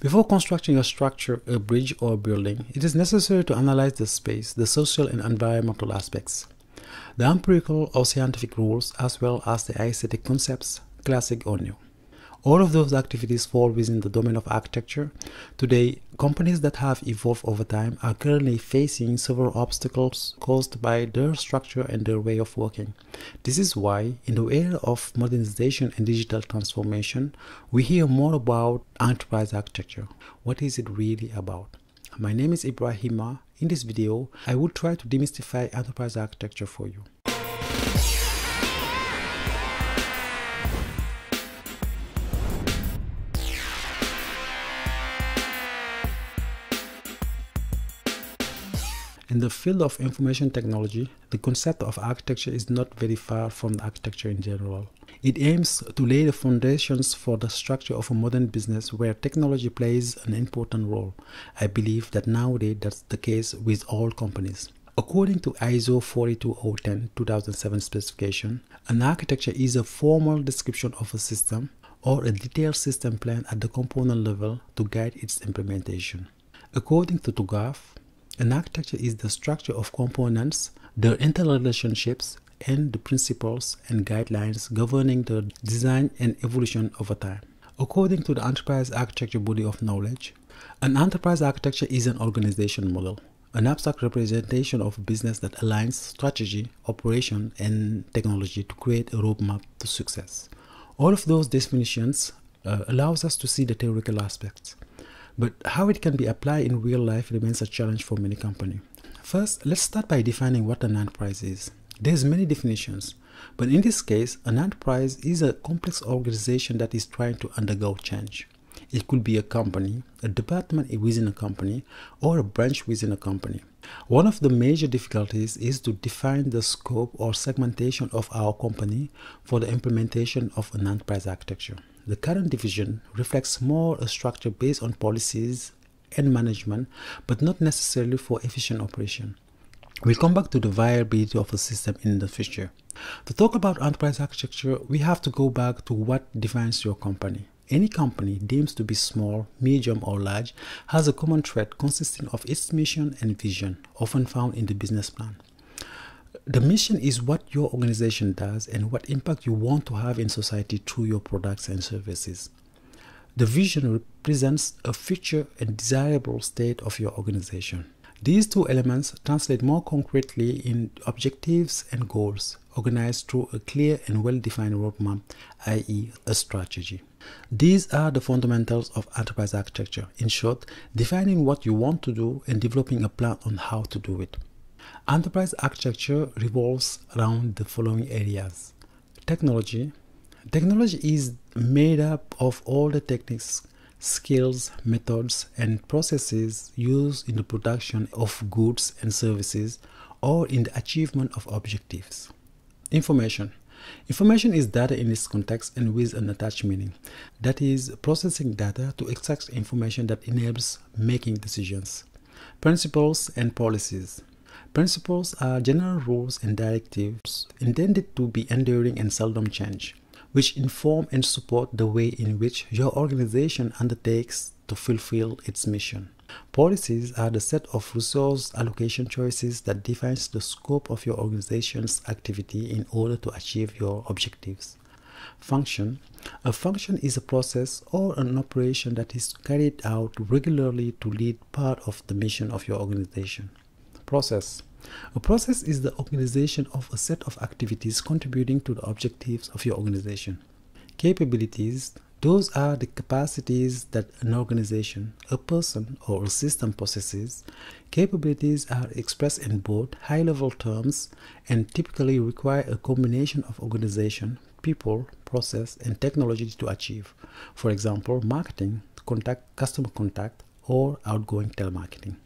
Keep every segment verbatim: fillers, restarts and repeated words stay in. Before constructing a structure, a bridge, or a building, it is necessary to analyze the space, the social and environmental aspects, the empirical or scientific rules, as well as the aesthetic concepts, classic or new. All of those activities fall within the domain of architecture. Today, companies that have evolved over time are currently facing several obstacles caused by their structure and their way of working. This is why, in the era of modernization and digital transformation, we hear more about enterprise architecture. What is it really about? My name is Ibrahima. In this video, I will try to demystify enterprise architecture for you. In the field of information technology, the concept of architecture is not very far from architecture in general. It aims to lay the foundations for the structure of a modern business where technology plays an important role. I believe that nowadays that's the case with all companies. According to I S O four two zero one zero two thousand seven specification, an architecture is a formal description of a system or a detailed system plan at the component level to guide its implementation. According to TOGAF, an architecture is the structure of components, their interrelationships, and the principles and guidelines governing the design and evolution over time. According to the Enterprise Architecture Body of Knowledge, an enterprise architecture is an organization model, an abstract representation of business that aligns strategy, operation, and technology to create a roadmap to success. All of those definitions uh, allows us to see the theoretical aspects. But how it can be applied in real life remains a challenge for many companies. First, let's start by defining what an enterprise is. There's many definitions, but in this case, an enterprise is a complex organization that is trying to undergo change. It could be a company, a department within a company, or a branch within a company. One of the major difficulties is to define the scope or segmentation of our company for the implementation of an enterprise architecture. The current division reflects more a structure based on policies and management, but not necessarily for efficient operation. We'll come back to the viability of a system in the future. To talk about enterprise architecture, we have to go back to what defines your company. Any company deemed to be small, medium, or large has a common thread consisting of its mission and vision, often found in the business plan. The mission is what your organization does and what impact you want to have in society through your products and services. The vision represents a future and desirable state of your organization. These two elements translate more concretely in objectives and goals, organized through a clear and well-defined roadmap, that is a strategy. These are the fundamentals of enterprise architecture. In short, defining what you want to do and developing a plan on how to do it. Enterprise architecture revolves around the following areas. Technology. Technology is made up of all the techniques, skills, methods, and processes used in the production of goods and services or in the achievement of objectives. Information. Information is data in its context and with an attached meaning, that is, processing data to extract information that enables making decisions. Principles and policies. Principles are general rules and directives intended to be enduring and seldom change, which inform and support the way in which your organization undertakes to fulfill its mission. Policies are the set of resource allocation choices that defines the scope of your organization's activity in order to achieve your objectives. Function. A function is a process or an operation that is carried out regularly to lead part of the mission of your organization. Process. A process is the organization of a set of activities contributing to the objectives of your organization. Capabilities. Those are the capacities that an organization, a person, or a system possesses. Capabilities are expressed in both high-level terms and typically require a combination of organization, people, process, and technology to achieve. For example, marketing, contact, customer contact, or outgoing telemarketing.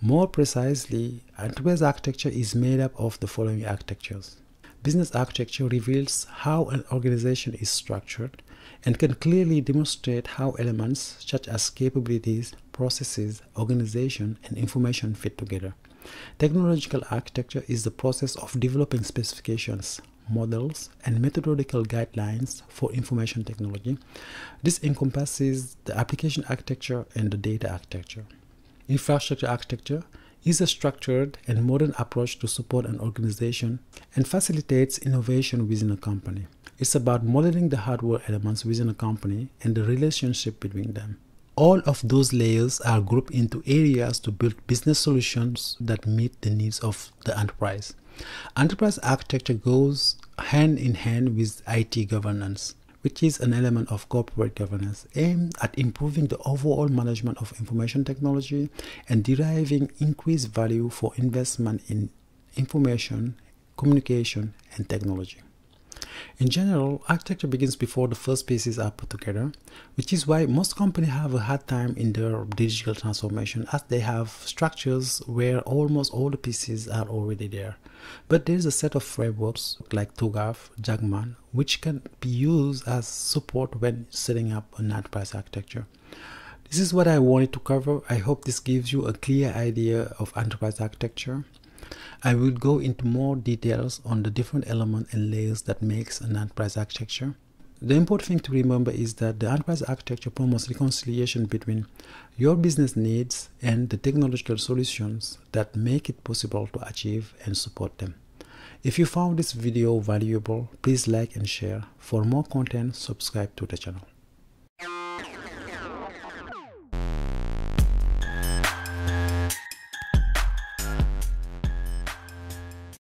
More precisely, enterprise architecture is made up of the following architectures. Business architecture reveals how an organization is structured and can clearly demonstrate how elements such as capabilities, processes, organization, and information fit together. Technological architecture is the process of developing specifications, models, and methodological guidelines for information technology. This encompasses the application architecture and the data architecture. Infrastructure architecture is a structured and modern approach to support an organization and facilitates innovation within a company. It's about modeling the hardware elements within a company and the relationship between them. All of those layers are grouped into areas to build business solutions that meet the needs of the enterprise. Enterprise architecture goes hand in hand with I T governance, which is an element of corporate governance aimed at improving the overall management of information technology and deriving increased value for investment in information, communication, and technology. In general, architecture begins before the first pieces are put together, which is why most companies have a hard time in their digital transformation, as they have structures where almost all the pieces are already there. But there is a set of frameworks like TOGAF, Jagman, which can be used as support when setting up an enterprise architecture. This is what I wanted to cover. I hope this gives you a clear idea of enterprise architecture. I will go into more details on the different elements and layers that makes an enterprise architecture. The important thing to remember is that the enterprise architecture promotes reconciliation between your business needs and the technological solutions that make it possible to achieve and support them. If you found this video valuable, please like and share. For more content, subscribe to the channel.